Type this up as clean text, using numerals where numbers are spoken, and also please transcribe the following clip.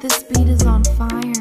This beat is on fire.